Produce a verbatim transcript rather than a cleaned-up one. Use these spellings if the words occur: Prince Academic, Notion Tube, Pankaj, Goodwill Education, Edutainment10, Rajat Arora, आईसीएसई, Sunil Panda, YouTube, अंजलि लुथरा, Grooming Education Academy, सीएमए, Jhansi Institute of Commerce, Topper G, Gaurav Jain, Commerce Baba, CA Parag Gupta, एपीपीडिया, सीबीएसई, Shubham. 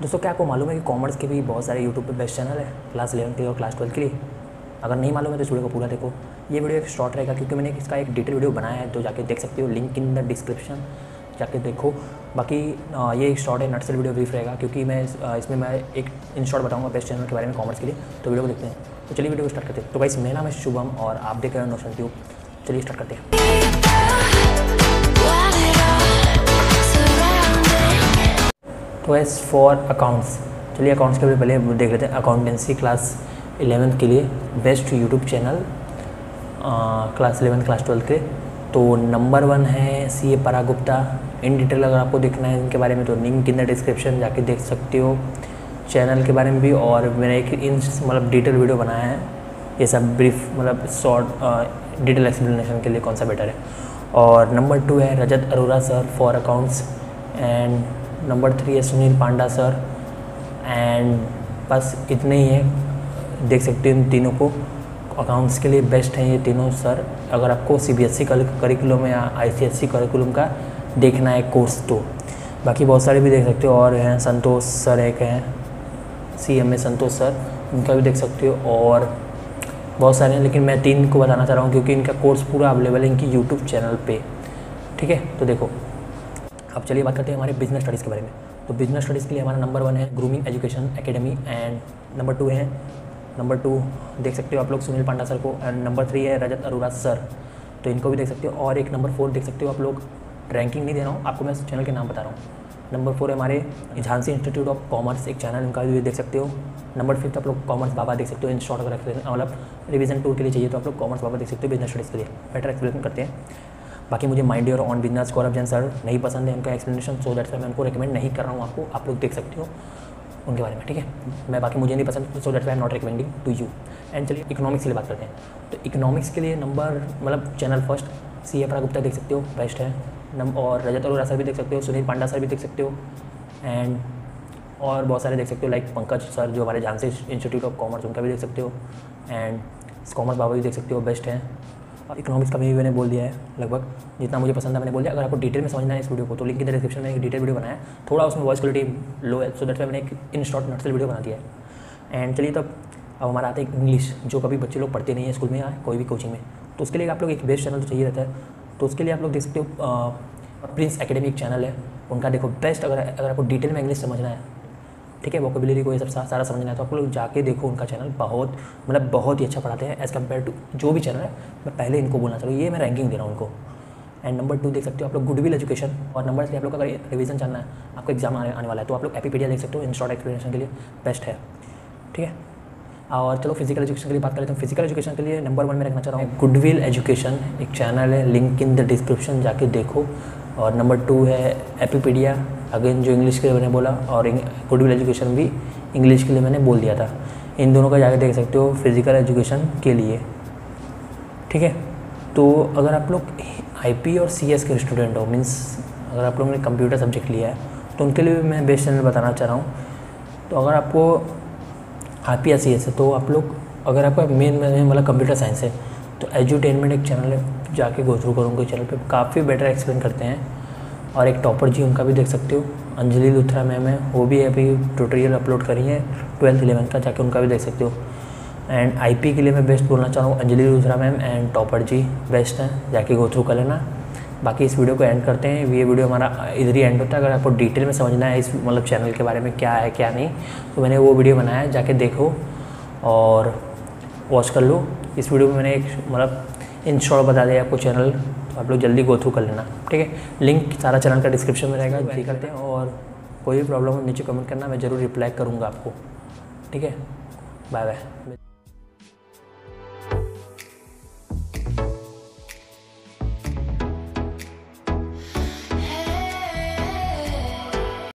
दोस्तों क्या आपको मालूम है कि कॉमर्स के भी बहुत सारे यूट्यूब पे बेस्ट चैनल है क्लास इलेवन के और क्लास ट्वेल्थ के लिए? अगर नहीं मालूम है तो इस वीडियो को पूरा देखो। ये वीडियो एक शॉर्ट रहेगा क्योंकि मैंने इसका एक डिटेल वीडियो बनाया है, तो जाके देख सकते हो, लिंक इन द डिस्क्रिप्शन जाके देखो। बाकी ये शॉर्ट है, नटसेल वीडियो ब्रीफ रहेगा क्योंकि मैं इसमें मैं एक इन शॉर्ट बताऊँगा बेस्ट चैनल के बारे में कॉमर्स के लिए। तो वीडियो को देखते हैं, तो चलिए वीडियो को स्टार्ट करते हैं। तो गाइस मेरा नाम है शुभम और आप देख रहे हो नोशन ट्यूब। चलिए स्टार्ट करते हैं। तो एस फॉर अकाउंट्स, चलिए अकाउंट्स के लिए पहले देख लेते हैं। अकाउंटेंसी क्लास इलेवेंथ के लिए best YouTube channel class eleventh class twelfth के, तो नंबर वन है सी A Parag Gupta. In detail अगर आपको देखना है इनके बारे में तो लिंक इन द डिस्क्रिप्शन जाके देख सकते हो चैनल के बारे में भी। और मैंने एक इन मतलब डिटेल वीडियो बनाया है ये सब ब्रीफ मतलब शॉर्ट डिटेल एक्सप्लेनेशन के लिए कौन सा बेटर है। और नंबर टू है Rajat Arora sir for accounts, and number three है सुनील पांडा सर। एंड बस इतने ही है, देख सकते हो इन तीनों को, अकाउंट्स के लिए बेस्ट हैं ये तीनों सर। अगर आपको सीबीएसई करिकुलम या आईसीएसई करिकुलम का देखना है कोर्स तो बाकी बहुत सारे भी देख सकते हो। और हैं संतोष सर, एक हैं सीएमए संतोष सर, उनका भी देख सकते हो। और बहुत सारे हैं लेकिन मैं तीन को बताना चाह रहा हूँ क्योंकि इनका कोर्स पूरा अवेलेबल है इनकी यूट्यूब चैनल पे, ठीक है। तो देखो अब चलिए बात करते हैं हमारे बिजनेस स्टडीज़ के बारे में। तो बिजनेस स्टडीज़ के लिए हमारा नंबर वन है grooming education academy, and number two है नंबर टू देख सकते हो आप लोग सुनील पांडा सर को, एंड नंबर थ्री है रजत अरोरा सर, तो इनको भी देख सकते हो। और एक नंबर फोर देख सकते हो आप लोग, रैंकिंग नहीं दे रहा हूँ आपको, मैं चैनल के नाम बता रहा हूँ। नंबर फोर हमारे झांसी इंस्टीट्यूट ऑफ कॉमर्स एक चैनल, उनका भी देख सकते हो। नंबर फिफ्थ आप लोग कॉमर्स बाबा देख सकते हो, इन शॉर्ट अगर एक्सप्लेन मतलब रिविजन टू के लिए चाहिए तो आप लोग कॉमर्स बाबा देख सकते हो बिजनेस स्टडीज़ के लिए, बेटर एक्सप्लेन करते हैं। बाकी मुझे mind your own business Gaurav Jain sir नहीं पसंद है उनका एक्सप्लेनेशन, सो दैट्स वाई मैं उनको रिकमेंड नहीं कर रहा हूँ आपको, आप लोग देख सकते हो उनके बारे में, ठीक है। मैं बाकी मुझे नहीं पसंद, so that's why I am not recommending to you. And चलिए इकोनॉमिक्स के लिए बात करते हैं। तो इकोनॉमिक्स के लिए नंबर मतलब channel first C A Parag Gupta देख सकते हो, बेस्ट है। नम और रजत अरोरा सर भी देख सकते हो, सुनील पांडा सर भी देख सकते हो, एंड और बहुत सारे देख सकते हो लाइक पंकज सर जो हमारे झांसी इंस्टीट्यूट ऑफ कॉमर्स, उनका भी देख सकते हो। एंड कॉमर्स बाबा भी देख सकते हो, बेस्ट है। और इकोनॉमिक्स का भी मैंने बोल दिया है लगभग जितना मुझे पसंद है मैंने बोल दिया। अगर आपको डिटेल में समझना है इस वीडियो को तो लिंक इन द डिस्क्रिप्शन में एक डिटेल वीडियो बनाया है, थोड़ा उसमें वॉइस क्वालिटी लो है, सो दैट मैंने एक इन शॉर्ट नटसेल वीडियो बना दिया है। एंड चलिए तब अब हमारा आता है इंग्लिश, जो कभी बच्चे लोग पढ़ते नहीं है स्कूल में या कोई भी कोचिंग में, तो उसके लिए आप लोग एक बेस्ट चैनल तो चाहिए रहता है। तो उसके लिए आप लोग देख सकते हो प्रिंस एकेडमिक चैनल है, उनका देखो बेस्ट। अगर अगर आपको डिटेल में इंग्लिश समझना है, ठीक है, वोकेबुलरी को ये सब सारा समझना है तो आप लोग जाके देखो उनका चैनल, बहुत मतलब बहुत ही अच्छा पढ़ाते हैं एज़ कम्पेयर टू जो भी चैनल है। मैं पहले इनको बोलना चाहिए, ये मैं रैंकिंग दे रहा हूँ उनको। एंड नंबर टू देख सकते हो आप लोग गुडविल एजुकेशन। और नंबर थ्री आप लोग अगर रिवीजन चलना है, आपको एग्जाम आने, आने वाला है तो आप लोग एपीपीडिया देख सकते हो, इन शॉर्ट एक्सप्लेनेशन के लिए बेस्ट है, ठीक है। और चलो फिजिकल एजुकेशन के लिए बात करें तो फिजिकल एजुकेशन के लिए नंबर वन में रखना चाह रहा हूँ गुडविल एजुकेशन, एक चैनल है, लिंक इन द डिस्क्रिप्शन जाके देखो। और नंबर टू है एपीपीडिया, अगेन जो इंग्लिश के लिए मैंने बोला, और गुडविल एजुकेशन भी इंग्लिश के लिए मैंने बोल दिया था। इन दोनों का जाके देख सकते हो फिजिकल एजुकेशन के लिए, ठीक है। तो अगर आप लोग आईपी और सीएस के स्टूडेंट हो, मीन्स अगर आप लोगों ने कंप्यूटर सब्जेक्ट लिया है तो उनके लिए भी मैं बेस्ट चैनल बताना चाह रहा हूँ। तो अगर आपको आईपी या सीएस है तो आप लोग, अगर आपका मेन मेन मतलब कंप्यूटर साइंस है तो एजुटेनमेंट एक चैनल है, जाके गो थ्रू करूँगा चैनल पे, काफ़ी बेटर एक्सप्लेन करते हैं। और एक टॉपर जी, उनका भी देख सकते हो, अंजलि लुथरा मैम है, वो भी अभी ट्यूटोरियल अपलोड करी है ट्वेल्थ इलेवन का, जाके उनका भी देख सकते हो। एंड आईपी के लिए मैं बेस्ट बोलना चाह रहा हूँ अंजलि लुथरा ma'am and topper ji, best हैं, जाके गो थ्रू कर लेना। बाकी इस वीडियो को एंड करते हैं, ये वीडियो हमारा इधर ही एंड होता है। अगर आपको डिटेल में समझना है इस मतलब चैनल के बारे में क्या है क्या नहीं तो मैंने वो वीडियो बनाया है, जाके देखो और वॉच कर लो। इस वीडियो में मैंने एक मतलब इन शॉर्ट बता दिया आपको चैनल, तो आप लोग जल्दी गो थ्रू कर लेना, ठीक है। लिंक सारा चैनल का डिस्क्रिप्शन में रहेगा, वही करते हैं। और कोई भी प्रॉब्लम हो नीचे कमेंट करना, मैं ज़रूर रिप्लाई करूँगा आपको, ठीक है। Bye bye.